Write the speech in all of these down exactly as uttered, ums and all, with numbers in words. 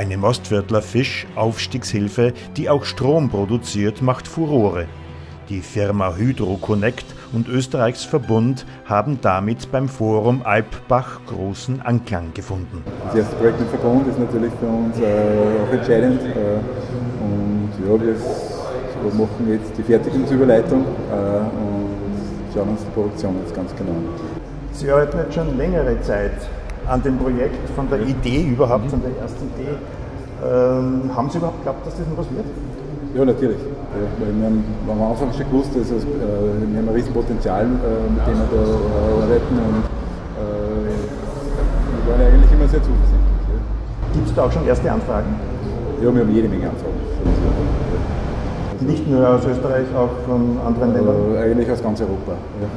Eine Mostviertler Fischaufstiegshilfe, die auch Strom produziert, macht Furore. Die Firma Hydroconnect und Österreichs Verbund haben damit beim Forum Alpbach großen Anklang gefunden. Das erste Projekt im Verbund ist natürlich für uns äh, auch entscheidend. Äh, und ja, wir machen jetzt die Fertigungsüberleitung äh, und schauen uns die Produktion jetzt ganz genau an. Sie arbeiten jetzt schon längere Zeit an dem Projekt, von der Idee überhaupt, mhm. von der ersten Idee. Ähm, haben Sie überhaupt geglaubt, dass das noch was wird? Ja, natürlich. Wir haben am Anfang schon gewusst, dass es, äh, wir haben ein Riesenpotenzial, äh, mit dem wir da äh, arbeiten, und äh, wir waren eigentlich immer sehr zuversichtlich. Ja. Gibt es da auch schon erste Anfragen? Ja, wir haben jede Menge Anfragen. Also, nicht nur aus Österreich, auch von anderen Ländern? Äh, eigentlich aus ganz Europa. Ja.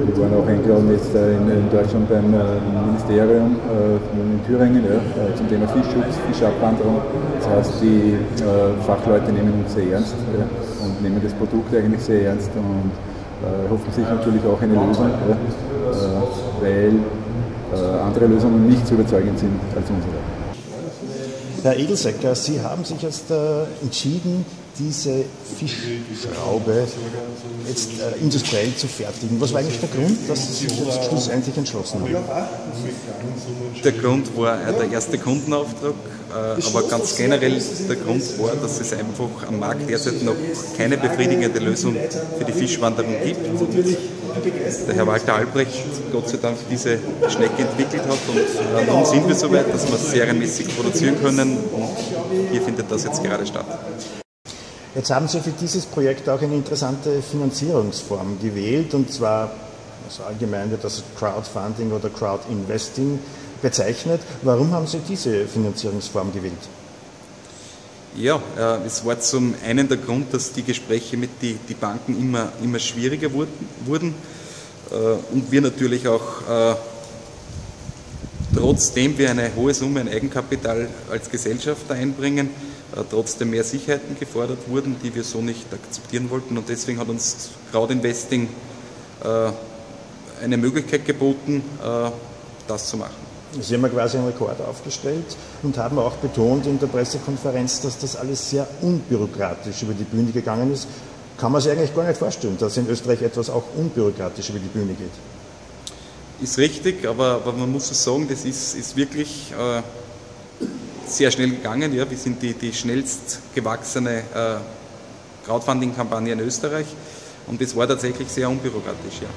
Wir waren auch eingeladen jetzt äh, in, in Deutschland beim äh, Ministerium äh, in Thüringen ja, äh, zum Thema Fischschutz, Fischabwanderung. Das heißt, die äh, Fachleute nehmen uns sehr ernst ja, und nehmen das Produkt eigentlich sehr ernst und äh, hoffen sich natürlich auch eine Lösung, ja, äh, weil äh, andere Lösungen nicht so überzeugend sind als unsere. Herr Edelsegger, Sie haben sich jetzt äh, entschieden, diese Fischschraube jetzt äh, industriell zu fertigen. Was war eigentlich der Grund, dass Sie sich jetzt schlussendlich entschlossen haben? Der Grund war äh, der erste Kundenauftrag, äh, aber ganz generell der Grund war, dass es einfach am Markt derzeit noch keine befriedigende Lösung für die Fischwanderung gibt. Und der Herr Walter Albrecht, Gott sei Dank, diese Schnecke entwickelt hat, und äh, nun sind wir soweit, dass wir es serienmäßig produzieren können, und hier findet das jetzt gerade statt. Jetzt haben Sie für dieses Projekt auch eine interessante Finanzierungsform gewählt, und zwar, also allgemein wird das Crowdfunding oder Crowdinvesting bezeichnet. Warum haben Sie diese Finanzierungsform gewählt? Ja, äh, es war zum einen der Grund, dass die Gespräche mit den die Banken immer, immer schwieriger wurden, wurden äh, und wir natürlich auch, äh, trotzdem wir eine hohe Summe an Eigenkapital als Gesellschafter einbringen, trotzdem mehr Sicherheiten gefordert wurden, die wir so nicht akzeptieren wollten, und deswegen hat uns Crowdinvesting äh, eine Möglichkeit geboten, äh, das zu machen. Sie haben ja quasi einen Rekord aufgestellt und haben auch betont in der Pressekonferenz, dass das alles sehr unbürokratisch über die Bühne gegangen ist. Kann man sich eigentlich gar nicht vorstellen, dass in Österreich etwas auch unbürokratisch über die Bühne geht? Ist richtig, aber, aber man muss es sagen, das ist, ist wirklich... Äh, sehr schnell gegangen. Ja. Wir sind die, die schnellst gewachsene äh, Crowdfunding-Kampagne in Österreich, und das war tatsächlich sehr unbürokratisch. Ja.